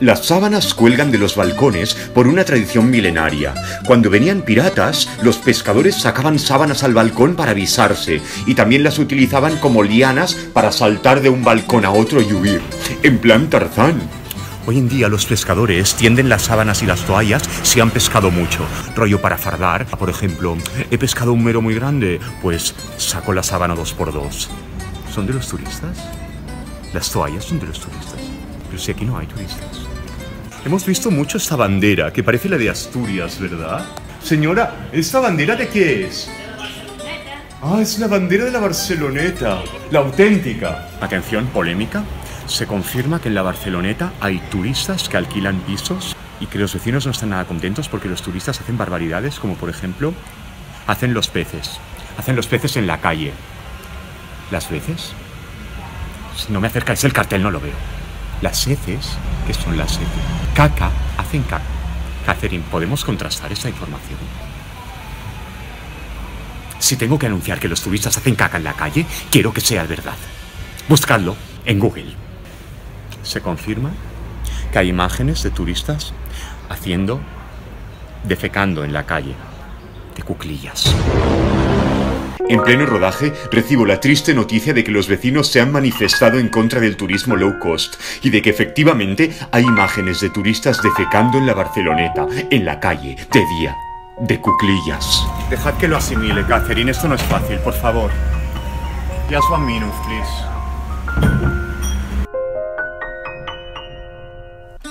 Las sábanas cuelgan de los balcones por una tradición milenaria. Cuando venían piratas, los pescadores sacaban sábanas al balcón para avisarse, y también las utilizaban como lianas para saltar de un balcón a otro y huir, en plan Tarzán. Hoy en día los pescadores tienden las sábanas y las toallas si han pescado mucho. Rollo para fardar, por ejemplo, he pescado un mero muy grande, pues saco la sábana 2x2. ¿Son de los turistas? Las toallas son de los turistas. Pero si aquí no hay turistas. Hemos visto mucho esta bandera, que parece la de Asturias, ¿verdad? Señora, ¿esta bandera de qué es? De la Barceloneta. Ah, es la bandera de la Barceloneta, la auténtica. Atención, polémica. Se confirma que en la Barceloneta hay turistas que alquilan pisos y que los vecinos no están nada contentos porque los turistas hacen barbaridades, como por ejemplo, hacen los peces. Hacen los peces en la calle. ¿Las veces? Si no me acercáis el cartel no lo veo. Las heces, que son las heces, caca, hacen caca. Catherine, ¿podemos contrastar esta información? Si tengo que anunciar que los turistas hacen caca en la calle, quiero que sea verdad. Buscadlo en Google. Se confirma que hay imágenes de turistas haciendo, defecando en la calle, de cuclillas. En pleno rodaje, recibo la triste noticia de que los vecinos se han manifestado en contra del turismo low cost y de que efectivamente hay imágenes de turistas defecando en la Barceloneta, en la calle, de día, de cuclillas. Dejad que lo asimile, Catherine, esto no es fácil, por favor. Just one minute, please.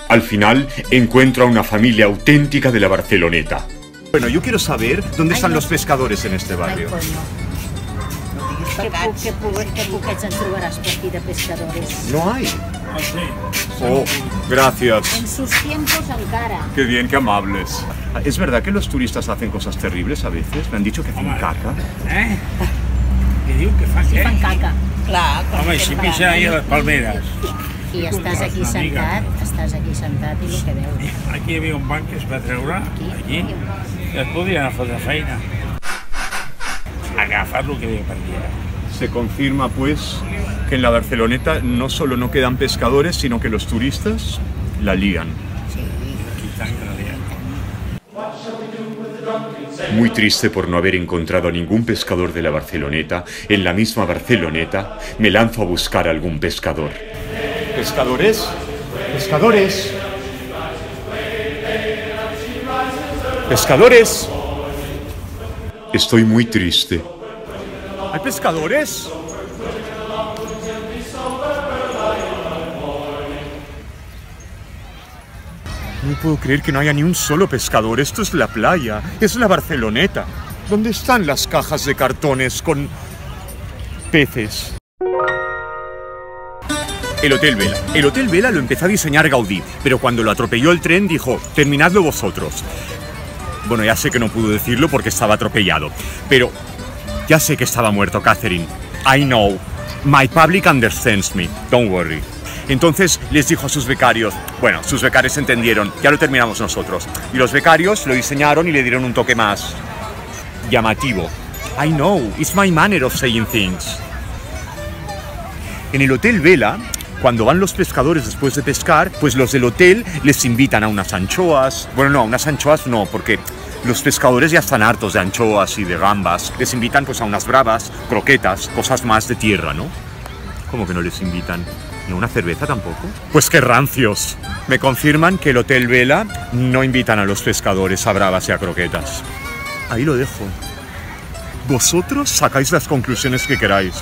Al final, encuentro a una familia auténtica de la Barceloneta. Bueno, yo quiero saber dónde están los pescadores en este barrio. Que pugues trobar aquí de pescadores. No hay. Oh, gracias. En sus tiempos encara. Qué bien, qué amables. ¿Es verdad que los turistas hacen cosas terribles a veces? Me han dicho que hacen caca. ¿Eh? ¿Qué diu que fan? Sí, fan caca. Clar, home, si pisa ahí a les palmeres. I estàs aquí sentat i el que veus. Aquí hi havia un banc que es va treure, aquí, i es podien anar a fer feina. Agafar lo que había perdido. Se confirma pues que en la Barceloneta no solo no quedan pescadores, sino que los turistas la lían. Muy triste por no haber encontrado a ningún pescador de la Barceloneta, en la misma Barceloneta me lanzo a buscar a algún pescador. ¿Pescadores? ¿Pescadores? ¿Pescadores? Estoy muy triste. ¿Hay pescadores? No puedo creer que no haya ni un solo pescador. Esto es la playa, es la Barceloneta. ¿Dónde están las cajas de cartones con peces? El Hotel Vela. El Hotel Vela lo empezó a diseñar Gaudí, pero cuando lo atropelló el tren dijo, terminadlo vosotros. Bueno, ya sé que no pudo decirlo porque estaba atropellado, pero ya sé que estaba muerto, Catherine. I know. My public understands me. Don't worry. Entonces les dijo a sus becarios, bueno, sus becarios entendieron, ya lo terminamos nosotros. Y los becarios lo diseñaron y le dieron un toque más llamativo. I know. It's my manner of saying things. En el Hotel Vela, cuando van los pescadores después de pescar, pues los del hotel les invitan a unas anchoas. Bueno, no, a unas anchoas no, porque los pescadores ya están hartos de anchoas y de gambas. Les invitan pues a unas bravas, croquetas, cosas más de tierra, ¿no? ¿Cómo que no les invitan? ¿Ni a una cerveza tampoco? Pues qué rancios. Me confirman que el Hotel Vela no invitan a los pescadores a bravas y a croquetas. Ahí lo dejo. Vosotros sacáis las conclusiones que queráis.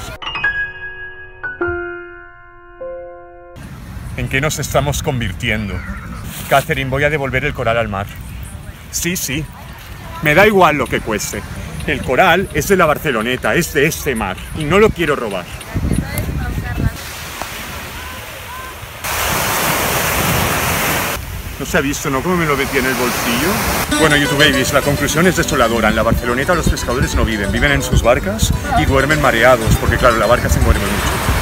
¿En qué nos estamos convirtiendo? Catherine, voy a devolver el coral al mar. Sí, sí. Me da igual lo que cueste. El coral es de la Barceloneta, es de este mar. Y no lo quiero robar. No se ha visto, ¿no? Cómo me lo metí en el bolsillo. Bueno, YouTube babies, la conclusión es desoladora. En la Barceloneta los pescadores no viven. Viven en sus barcas y duermen mareados. Porque claro, la barca se muere mucho.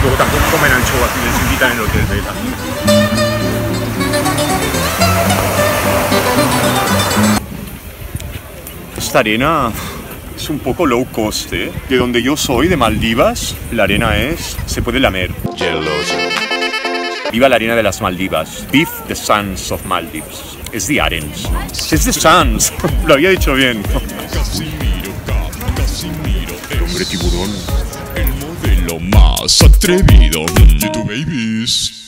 Luego tampoco comen anchoas y les invitan en el Hotel Vela. Esta arena es un poco low cost, ¿eh? De donde yo soy, de Maldivas, la arena se puede lamer. Viva la arena de las Maldivas. Vive the sands of Maldives. Es the arens. Es the sands. Lo había dicho bien. El hombre tiburón. El modelo más atrevido. YouTube babies.